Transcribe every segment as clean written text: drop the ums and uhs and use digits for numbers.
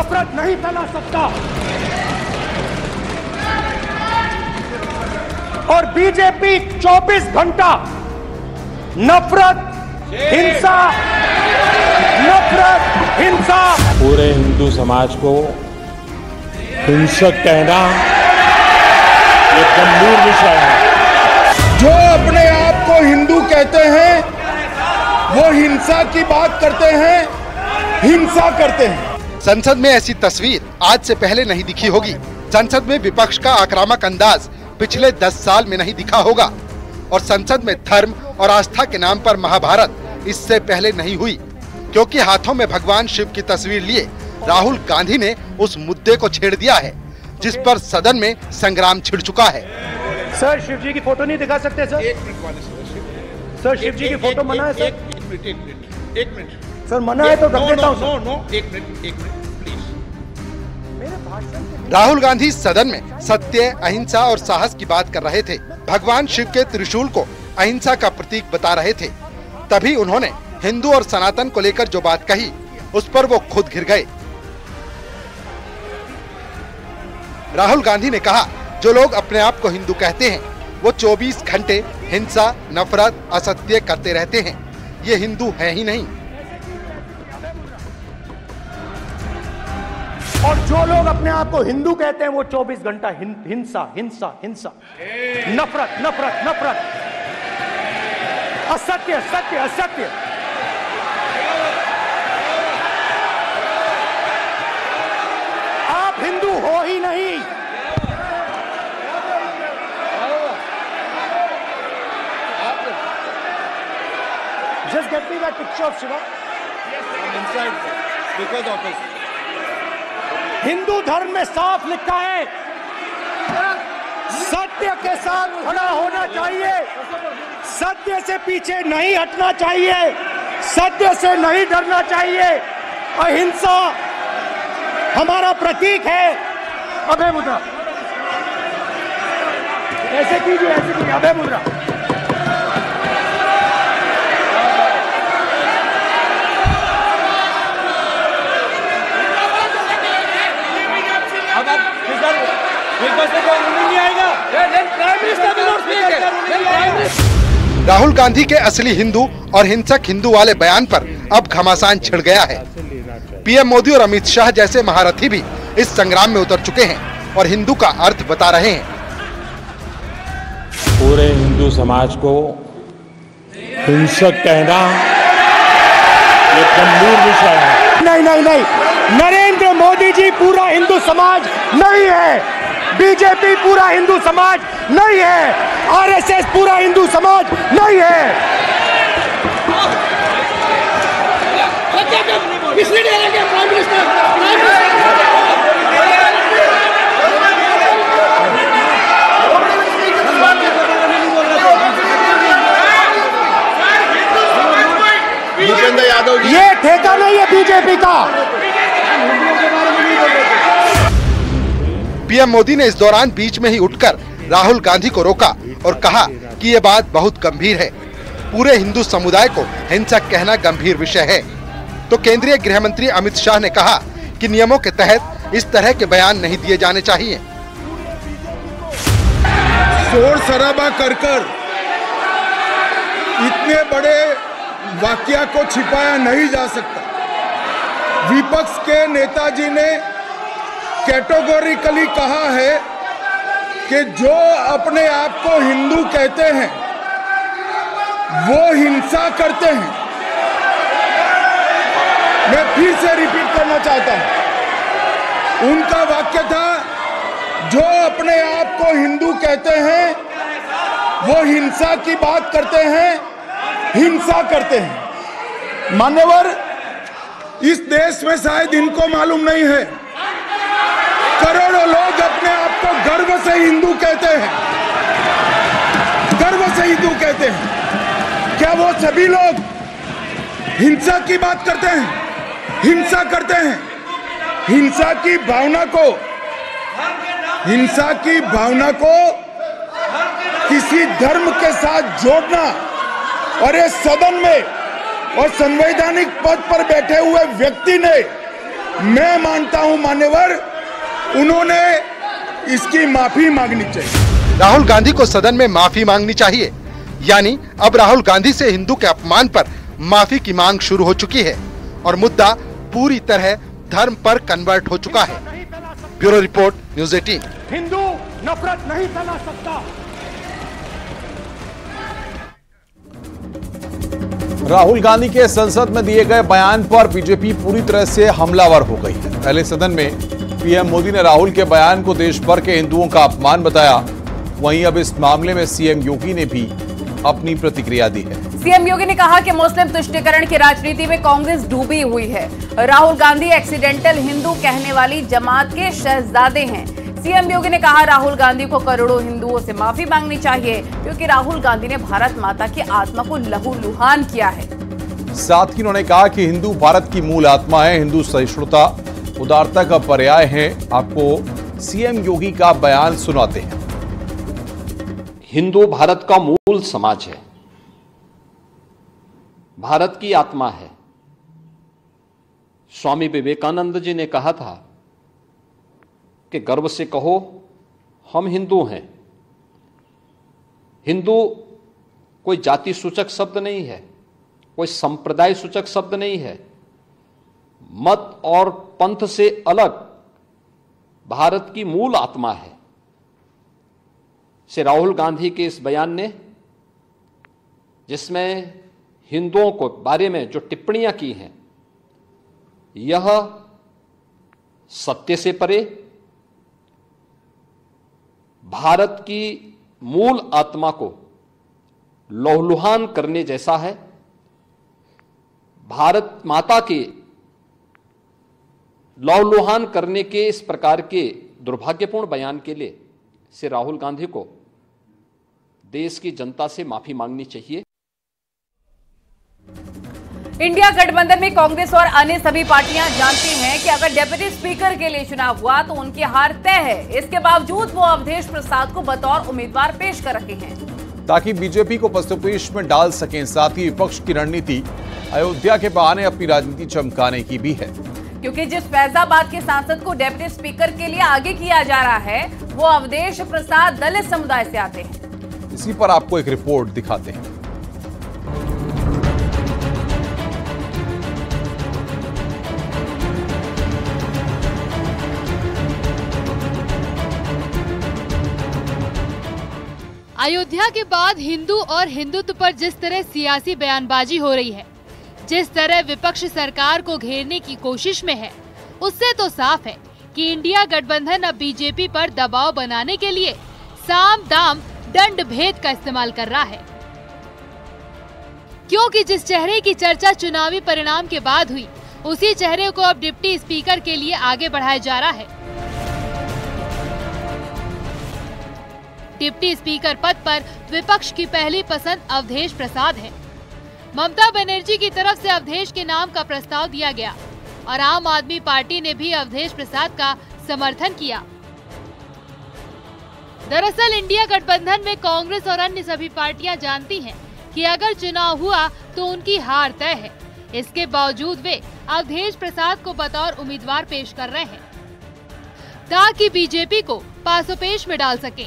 नफरत नहीं फैला सकता। और बीजेपी 24 घंटा नफरत, हिंसा, नफरत, हिंसा। पूरे हिंदू समाज को हिंसक कहना ये गंभीर विषय है। जो अपने आप को हिंदू कहते हैं वो हिंसा की बात करते हैं, हिंसा करते हैं। संसद में ऐसी तस्वीर आज से पहले नहीं दिखी होगी। संसद में विपक्ष का आक्रामक अंदाज पिछले 10 साल में नहीं दिखा होगा और संसद में धर्म और आस्था के नाम पर महाभारत इससे पहले नहीं हुई, क्योंकि हाथों में भगवान शिव की तस्वीर लिए राहुल गांधी ने उस मुद्दे को छेड़ दिया है जिस पर सदन में संग्राम छिड़ चुका है। सर, शिव जी की फोटो नहीं दिखा सकते सर? सर, शिव जी की फोटो मना है सर? एक मिनट सर, मना है तो रख देता हूं सर। नो, एक मिनट प्लीज। राहुल गांधी सदन में सत्य, अहिंसा और साहस की बात कर रहे थे। भगवान शिव के त्रिशूल को अहिंसा का प्रतीक बता रहे थे। तभी उन्होंने हिंदू और सनातन को लेकर जो बात कही उस पर वो खुद घिर गए। राहुल गांधी ने कहा, जो लोग अपने आप को हिंदू कहते हैं वो 24 घंटे हिंसा, नफरत, असत्य करते रहते हैं, ये हिंदू है ही नहीं। और जो लोग अपने आप को हिंदू कहते हैं वो 24 घंटा हिंसा, हिंसा, हिंसा, नफरत, नफरत, नफरत, असत्य, सत्य, असत्य। आप हिंदू हो ही नहीं। Just get me that picture of Shiva. Yes, I'm inside speaker's office. Hindu धर्म में साफ लिखा है, सत्य के साथ खड़ा होना चाहिए, सत्य से पीछे नहीं हटना चाहिए, सत्य से नहीं डरना चाहिए। अहिंसा हमारा प्रतीक है। अभय मुद्रा ऐसे कीजिए, ऐसे कीजिए, अभय मुद्रा। राहुल गांधी के असली हिंदू और हिंसक हिंदू वाले बयान पर अब घमासान छिड़ गया है। पीएम मोदी और अमित शाह जैसे महारथी भी इस संग्राम में उतर चुके हैं और हिंदू का अर्थ बता रहे हैं। पूरे हिंदू समाज को हिंसक कहना ये गंभीर विषय है। नहीं नहीं नहीं, नरेंद्र मोदी जी पूरा हिंदू समाज नहीं है, बीजेपी पूरा हिंदू समाज नहीं है, आरएसएस पूरा हिंदू समाज नहीं है। ये ठेका नहीं है बीजेपी का। पीएम मोदी ने इस दौरान बीच में ही उठकर राहुल गांधी को रोका और कहा कि ये बात बहुत गंभीर है, पूरे हिंदू समुदाय को हिंसक कहना गंभीर विषय है। तो केंद्रीय गृह मंत्री अमित शाह ने कहा कि नियमों के तहत इस तरह के बयान नहीं दिए जाने चाहिए। शोर शराबा कर इतने बड़े वाकया को छिपाया नहीं जा सकता। विपक्ष के नेताजी ने कैटेगोरिकली कहा है कि जो अपने आप को हिंदू कहते हैं वो हिंसा करते हैं। मैं फिर से रिपीट करना चाहता हूं, उनका वाक्य था, जो अपने आप को हिंदू कहते हैं वो हिंसा की बात करते हैं, हिंसा करते हैं। मान्यवर, इस देश में शायद इनको मालूम नहीं है, करोड़ों लोग अपने आप को गर्व से हिंदू कहते हैं, गर्व से हिंदू कहते हैं। क्या वो सभी लोग हिंसा की बात करते हैं? हिंसा करते हैं। हिंसा की भावना को किसी धर्म के साथ जोड़ना, और ये सदन में और संवैधानिक पद पर बैठे हुए व्यक्ति ने मैं मानता हूं मान्यवर, उन्होंने इसकी माफी मांगनी चाहिए। राहुल गांधी को सदन में माफी मांगनी चाहिए। यानी अब राहुल गांधी से हिंदू के अपमान पर माफी की मांग शुरू हो चुकी है और मुद्दा पूरी तरह धर्म पर कन्वर्ट हो चुका है। Bureau report, news 18। हिंदू नफरत नहीं फैला सकता। राहुल गांधी के संसद में दिए गए बयान पर बीजेपी पूरी तरह से हमलावर हो गई है। पहले सदन में पीएम मोदी ने राहुल के बयान को देश भर के हिंदुओं का अपमान बताया। वहीं अब इस मामले में सीएम योगी ने भी अपनी प्रतिक्रिया दी है। सीएम योगी ने कहा कि मुस्लिम तुष्टीकरण की राजनीति में कांग्रेस डूबी हुई है। राहुल गांधी एक्सीडेंटल हिंदू कहने वाली जमात के शहजादे हैं। सीएम योगी ने कहा राहुल गांधी को करोड़ों हिंदुओं से माफी मांगनी चाहिए, क्योंकि राहुल गांधी ने भारत माता की आत्मा को लहूलुहान किया है। साथ ही उन्होंने कहा कि हिंदू भारत की मूल आत्मा है, हिंदू सहिष्णुता उदारता का पर्याय है। आपको सीएम योगी का बयान सुनाते हैं। हिंदू भारत का मूल समाज है, भारत की आत्मा है। स्वामी विवेकानंद जी ने कहा था कि गर्व से कहो हम हिंदू हैं। हिंदू कोई जाति सूचक शब्द नहीं है, कोई संप्रदाय सूचक शब्द नहीं है। मत और पंथ से अलग भारत की मूल आत्मा है। से राहुल गांधी के इस बयान ने, जिसमें हिंदुओं को बारे में जो टिप्पणियां की हैं, यह सत्य से परे, भारत की मूल आत्मा को लहूलुहान करने जैसा है। भारत माता के लहूलुहान करने के इस प्रकार के दुर्भाग्यपूर्ण बयान के लिए से राहुल गांधी को देश की जनता से माफी मांगनी चाहिए। इंडिया गठबंधन में कांग्रेस और अन्य सभी पार्टियां जानती हैं कि अगर डेप्यूटी स्पीकर के लिए चुनाव हुआ तो उनकी हार तय है। इसके बावजूद वो अवधेश प्रसाद को बतौर उम्मीदवार पेश कर रहे हैं, ताकि बीजेपी को पस्तपेश में डाल सकें। साथ ही विपक्ष की रणनीति अयोध्या के बहाने अपनी राजनीति चमकाने की भी है, क्योंकि जिस फैजाबाद के सांसद को डेप्यूटी स्पीकर के लिए आगे किया जा रहा है, वो अवधेश प्रसाद दलित समुदाय से आते हैं। इसी पर आपको एक रिपोर्ट दिखाते हैं। अयोध्या के बाद हिंदू और हिंदुत्व पर जिस तरह सियासी बयानबाजी हो रही है, जिस तरह विपक्ष सरकार को घेरने की कोशिश में है, उससे तो साफ है कि इंडिया गठबंधन अब बीजेपी पर दबाव बनाने के लिए साम दाम दंड भेद का इस्तेमाल कर रहा है। क्योंकि जिस चेहरे की चर्चा चुनावी परिणाम के बाद हुई, उसी चेहरे को अब डिप्टी स्पीकर के लिए आगे बढ़ाया जा रहा है। डिप्टी स्पीकर पद पर विपक्ष की पहली पसंद अवधेश प्रसाद है। ममता बनर्जी की तरफ से अवधेश के नाम का प्रस्ताव दिया गया और आम आदमी पार्टी ने भी अवधेश प्रसाद का समर्थन किया। दरअसल इंडिया गठबंधन में कांग्रेस और अन्य सभी पार्टियां जानती हैं कि अगर चुनाव हुआ तो उनकी हार तय है। इसके बावजूद वे अवधेश प्रसाद को बतौर उम्मीदवार पेश कर रहे हैं, ताकि बीजेपी को पासोपेश में डाल सके।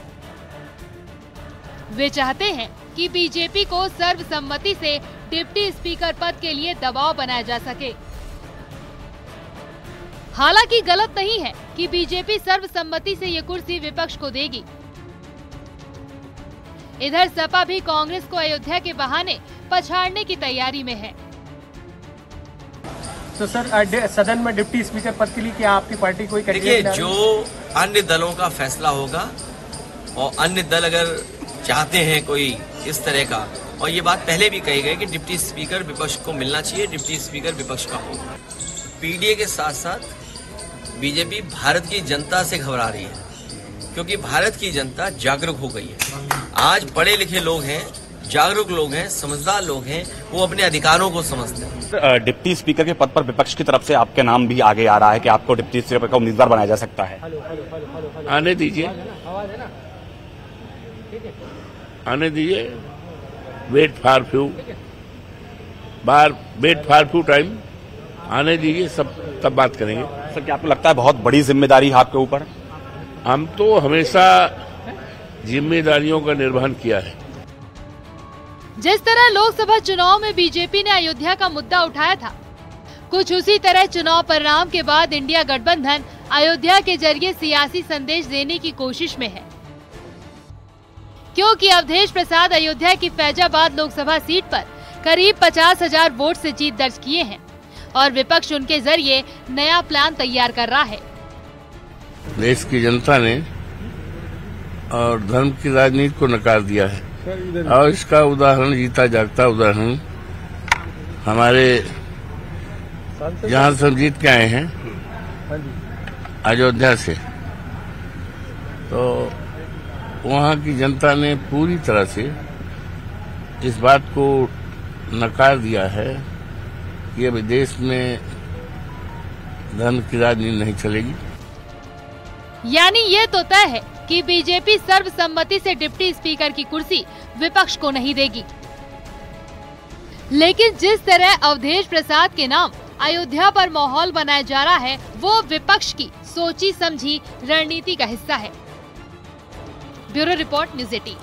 वे चाहते हैं कि बीजेपी को सर्वसम्मति से डिप्टी स्पीकर पद के लिए दबाव बनाया जा सके। हालांकि गलत नहीं है कि बीजेपी सर्वसम्मति से ये कुर्सी विपक्ष को देगी। इधर सपा भी कांग्रेस को अयोध्या के बहाने पछाड़ने की तैयारी में है। तो सर, सदन में डिप्टी स्पीकर पद के लिए क्या आपकी पार्टी कोई देखिए, जो अन्य दलों का फैसला होगा और अन्य दल अगर चाहते हैं कोई इस तरह का, और ये बात पहले भी कही गई कि डिप्टी स्पीकर विपक्ष को मिलना चाहिए, डिप्टी स्पीकर विपक्ष का होगा। पीडीए के साथ साथ बीजेपी भारत की जनता से घबरा रही है, क्योंकि भारत की जनता जागरूक हो गई है। आज पढ़े लिखे लोग हैं, जागरूक लोग हैं, समझदार लोग हैं, वो अपने अधिकारों को समझते हैं। डिप्टी स्पीकर के पद पर विपक्ष की तरफ से आपके नाम भी आगे आ रहा है कि आपको डिप्टी स्पीकर का उम्मीदवार बनाया जा सकता है। आने दीजिए, आने दीजिए, वेट फॉर फ्यू टाइम। आने दीजिए, सब तब बात करेंगे। सर, क्या आपको लगता है बहुत बड़ी जिम्मेदारी आपके ऊपर? हम तो हमेशा जिम्मेदारियों का निर्वहन किया है। जिस तरह लोकसभा चुनाव में बीजेपी ने अयोध्या का मुद्दा उठाया था, कुछ उसी तरह चुनाव परिणाम के बाद इंडिया गठबंधन अयोध्या के जरिए सियासी संदेश देने की कोशिश में है, क्योंकि अवधेश प्रसाद अयोध्या की फैजाबाद लोकसभा सीट पर करीब 50,000 वोट से जीत दर्ज किए हैं और विपक्ष उनके जरिए नया प्लान तैयार कर रहा है। देश की जनता ने और धर्म की राजनीति को नकार दिया है और इसका उदाहरण, जीता जागता उदाहरण हमारे जहाँ से हम जीत के आए हैं अयोध्या से, तो वहाँ की जनता ने पूरी तरह से इस बात को नकार दिया है कि अब देश में धर्म की राजनीति नहीं चलेगी। यानी ये तो तय है कि बीजेपी सर्वसम्मति से डिप्टी स्पीकर की कुर्सी विपक्ष को नहीं देगी। लेकिन जिस तरह अवधेश प्रसाद के नाम अयोध्या पर माहौल बनाया जा रहा है, वो विपक्ष की सोची समझी रणनीति का हिस्सा है। Bureau report, news 18।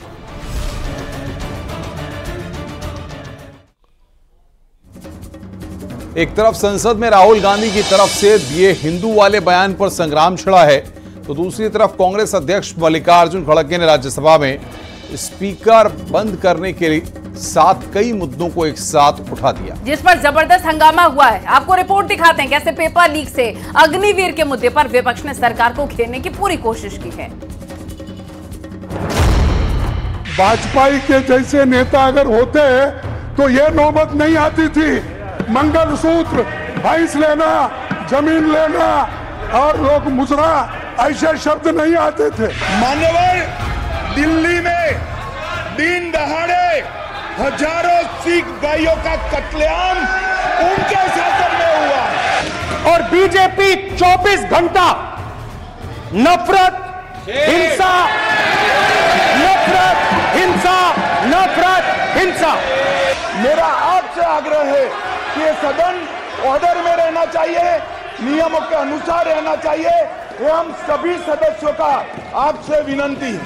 एक तरफ संसद में राहुल गांधी की तरफ से दिए हिंदू वाले बयान पर संग्राम छिड़ा है, तो दूसरी तरफ कांग्रेस अध्यक्ष मल्लिकार्जुन खड़गे ने राज्यसभा में स्पीकर बंद करने के साथ कई मुद्दों को एक साथ उठा दिया, जिस पर जबरदस्त हंगामा हुआ है। आपको रिपोर्ट दिखाते हैं कैसे पेपर लीक से अग्निवीर के मुद्दे पर विपक्ष ने सरकार को घेरने की पूरी कोशिश की है। वाजपेयी के जैसे नेता अगर होते तो ये नौबत नहीं आती थी। मंगलसूत्र, भैंस लेना, जमीन लेना और लोग मुजरा, ऐसे शब्द नहीं आते थे। मान्यवर, दिल्ली में दिन दहाड़े हजारों सिख भाइयों का कत्लेआम उनके शासन में हुआ और बीजेपी 24 घंटा नफरत हिंसा। मेरा आपसे आग्रह है कि ये सदन ऑर्डर में रहना चाहिए, नियमों के अनुसार रहना चाहिए। ये हम सभी सदस्यों का आपसे विनती है।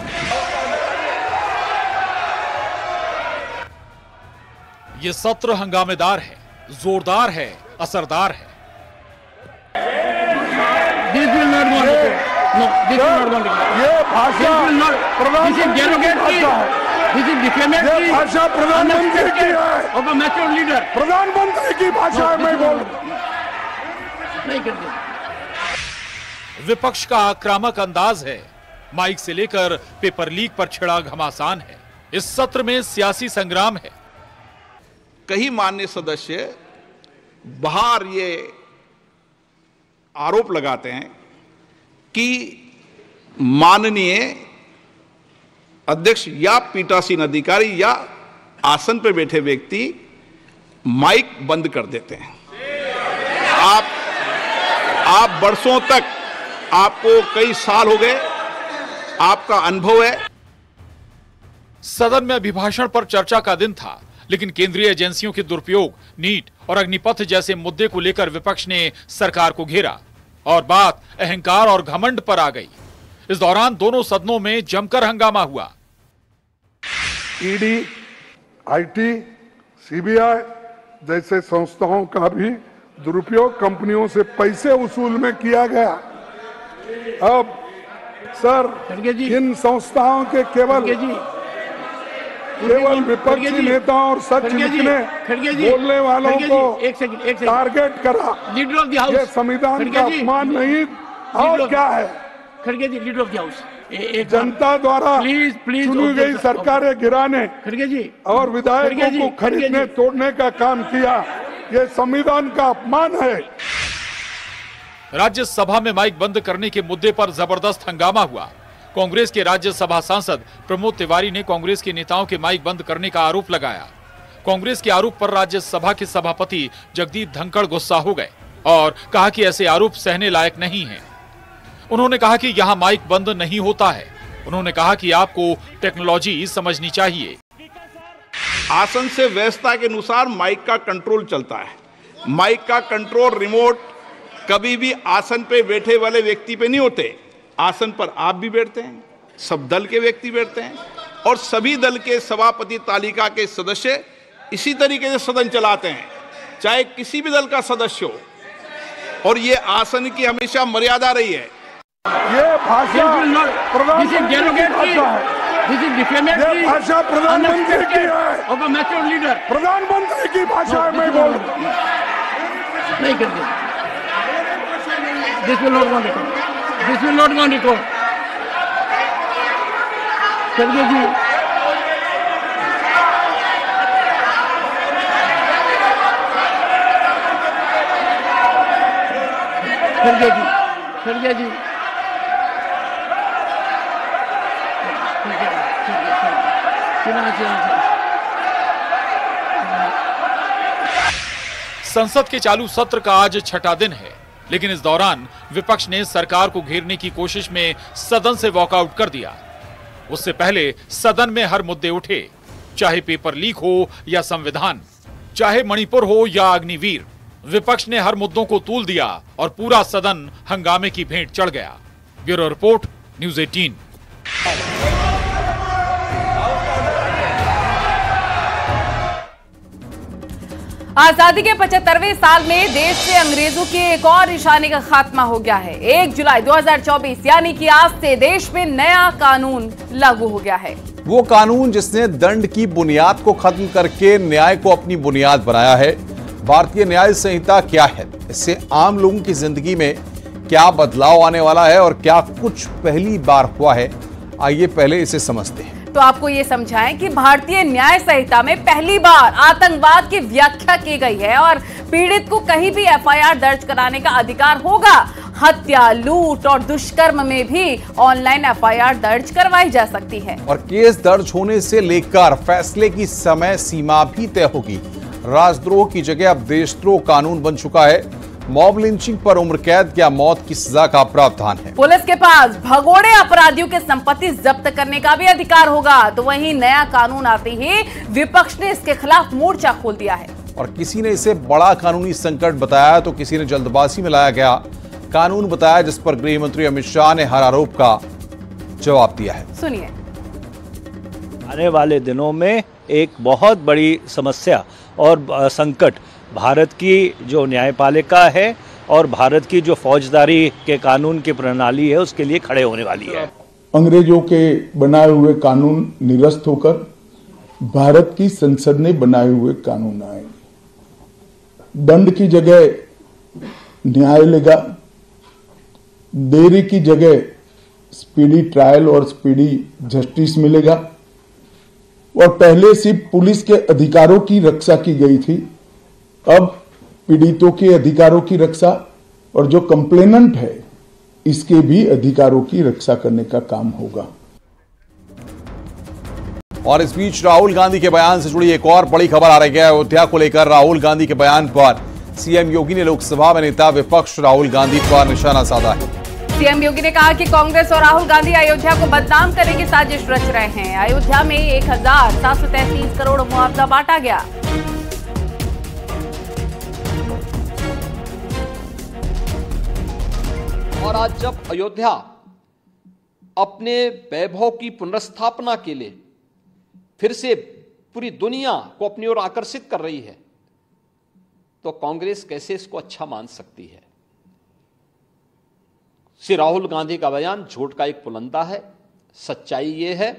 ये सत्र हंगामेदार है, जोरदार है, असरदार है। ये भाषा प्रधानमंत्री की है, प्रधानमंत्री की भाषा में बोल नहीं करते। विपक्ष का आक्रामक अंदाज है। माइक से लेकर पेपर लीक पर छिड़ा घमासान है। इस सत्र में सियासी संग्राम है। कई मान्य सदस्य बाहर ये आरोप लगाते हैं कि माननीय अध्यक्ष या पीठासीन अधिकारी या आसन पर बैठे व्यक्ति माइक बंद कर देते हैं। आप बरसों तक, आपको कई साल हो गए, आपका अनुभव है। सदन में अभिभाषण पर चर्चा का दिन था, लेकिन केंद्रीय एजेंसियों के दुरुपयोग, नीट और अग्निपथ जैसे मुद्दे को लेकर विपक्ष ने सरकार को घेरा और बात अहंकार और घमंड पर आ गई। इस दौरान दोनों सदनों में जमकर हंगामा हुआ। ईडी, आईटी, सीबीआई जैसे संस्थाओं का भी दुरुपयोग कंपनियों से पैसे वसूल में किया गया। अब सर, इन संस्थाओं के केवल विपक्षी नेताओं और सच लिखने बोलने वालों को टारगेट करा, ये संविधान का अपमान नहीं और क्या है? खड़गे ji, leader of the house, जनता द्वारा चुनी गई सरकारें गिराने और विधायकों को खरीदने तोड़ने का काम किया, ये संविधान का अपमान है। राज्यसभा में माइक बंद करने के मुद्दे पर जबरदस्त हंगामा हुआ। कांग्रेस के राज्यसभा सांसद प्रमोद तिवारी ने कांग्रेस के नेताओं के माइक बंद करने का आरोप लगाया। कांग्रेस के आरोप पर राज्यसभा के सभापति जगदीप धनखड़ गुस्सा हो गए और कहा कि ऐसे आरोप सहने लायक नहीं हैं। उन्होंने कहा कि यहाँ माइक बंद नहीं होता है। उन्होंने कहा कि आपको टेक्नोलॉजी समझनी चाहिए। आसन से व्यस्तता के अनुसार माइक का कंट्रोल चलता है। माइक का कंट्रोल रिमोट कभी भी आसन पे बैठे वाले व्यक्ति पे नहीं होते। आसन पर आप भी बैठते हैं, सब दल के व्यक्ति बैठते हैं और सभी दल के सभापति तालिका के सदस्य इसी तरीके से सदन चलाते हैं, चाहे किसी भी दल का सदस्य हो। और ये आसन की हमेशा मर्यादा रही है। ये भाषा प्रधानमंत्री की है, प्रधानमंत्री की भाषा है। मैं बोल नहीं करते। This will not go on record. This will not go on record. Khadge ji, Khadge ji, Khadge ji. संसद के चालू सत्र का आज छठा दिन है, लेकिन इस दौरान विपक्ष ने सरकार को घेरने की कोशिश में सदन से वॉकआउट कर दिया। उससे पहले सदन में हर मुद्दे उठे, चाहे पेपर लीक हो या संविधान, चाहे मणिपुर हो या अग्निवीर। विपक्ष ने हर मुद्दों को तूल दिया और पूरा सदन हंगामे की भेंट चढ़ गया। Bureau report, news 18। आजादी के 75वें साल में देश से अंग्रेजों के एक और निशाने का खात्मा हो गया है। 1 जुलाई 2024 यानी कि आज से देश में नया कानून लागू हो गया है। वो कानून जिसने दंड की बुनियाद को खत्म करके न्याय को अपनी बुनियाद बनाया है। भारतीय न्याय संहिता क्या है, इससे आम लोगों की जिंदगी में क्या बदलाव आने वाला है और क्या कुछ पहली बार हुआ है, आइए पहले इसे समझते हैं। तो आपको ये समझाएं कि भारतीय न्याय संहिता में पहली बार आतंकवाद की व्याख्या की गई है और पीड़ित को कहीं भी एफआईआर दर्ज कराने का अधिकार होगा। हत्या, लूट और दुष्कर्म में भी ऑनलाइन एफआईआर दर्ज करवाई जा सकती है और केस दर्ज होने से लेकर फैसले की समय सीमा भी तय होगी। राजद्रोह की जगह अब देशद्रोह कानून बन चुका है। मॉब लिंचिंग पर उम्र कैद या मौत की सजा का प्रावधान है। पुलिस के पास भगोड़े अपराधियों के संपत्ति जब्त करने का भी अधिकार होगा। तो वहीं नया कानून आते ही विपक्ष ने इसके खिलाफ मोर्चा खोल दिया है और किसी ने इसे बड़ा कानूनी संकट बताया तो किसी ने जल्दबाजी में लाया गया कानून बताया, जिस पर गृह मंत्री अमित शाह ने हर आरोप का जवाब दिया है। सुनिए। आने वाले दिनों में एक बहुत बड़ी समस्या और संकट भारत की जो न्यायपालिका है और भारत की जो फौजदारी के कानून की प्रणाली है उसके लिए खड़े होने वाली है। अंग्रेजों के बनाए हुए कानून निरस्त होकर भारत की संसद ने बनाए हुए कानून आएंगे। दंड की जगह न्याय लेगा, देरी की जगह स्पीडी ट्रायल और स्पीडी जस्टिस मिलेगा और पहले सिर्फ पुलिस के अधिकारों की रक्षा की गई थी, अब पीड़ितों के अधिकारों की रक्षा और जो कंप्लेनेंट है इसके भी अधिकारों की रक्षा करने का काम होगा। और इस बीच राहुल गांधी के बयान से जुड़ी एक और बड़ी खबर आ रही है। अयोध्या को लेकर राहुल गांधी के बयान पर सीएम योगी ने लोकसभा में नेता विपक्ष राहुल गांधी पर निशाना साधा है। सीएम योगी ने कहा कि कांग्रेस और राहुल गांधी अयोध्या को बदनाम करने की साजिश रच रहे हैं। अयोध्या में 1,733 करोड़ मुआवजा बांटा गया। और आज जब अयोध्या अपने वैभव की पुनर्स्थापना के लिए फिर से पूरी दुनिया को अपनी ओर आकर्षित कर रही है तो कांग्रेस कैसे इसको अच्छा मान सकती है। श्री राहुल गांधी का बयान झूठ का एक पुलंदा है। सच्चाई ये है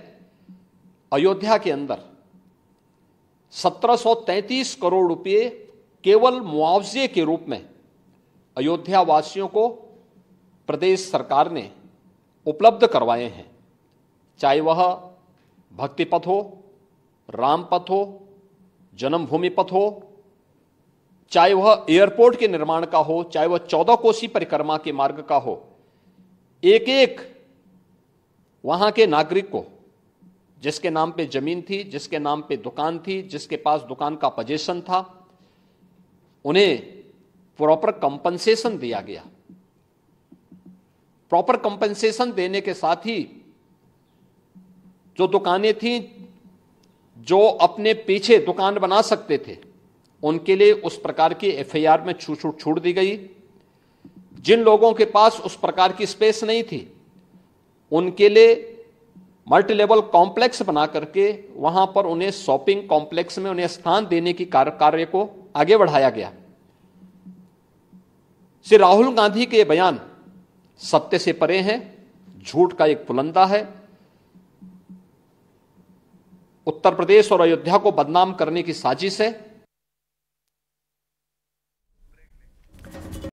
अयोध्या के अंदर 1,733 करोड़ रुपए केवल मुआवजे के रूप में अयोध्या वासियों को प्रदेश सरकार ने उपलब्ध करवाए हैं, चाहे वह भक्ति पथ हो, राम पथ हो, जन्मभूमि पथ हो, चाहे वह एयरपोर्ट के निर्माण का हो, चाहे वह 14 कोसी परिक्रमा के मार्ग का हो। एक एक वहां के नागरिक को जिसके नाम पे जमीन थी, जिसके नाम पे दुकान थी, जिसके पास दुकान का पोजीशन था, उन्हें प्रॉपर कंपनसेशन दिया गया। प्रॉपर कंपनसेशन देने के साथ ही जो दुकानें थीं, जो अपने पीछे दुकान बना सकते थे उनके लिए उस प्रकार की एफआईआर में छूट दी गई। जिन लोगों के पास उस प्रकार की स्पेस नहीं थी उनके लिए मल्टी लेवल कॉम्प्लेक्स बना करके वहां पर उन्हें शॉपिंग कॉम्प्लेक्स में उन्हें स्थान देने की कार्य को आगे बढ़ाया गया। श्री राहुल गांधी के बयान सत्य से परे हैं, झूठ का एक पुलंदा है। उत्तर प्रदेश और अयोध्या को बदनाम करने की साजिश है।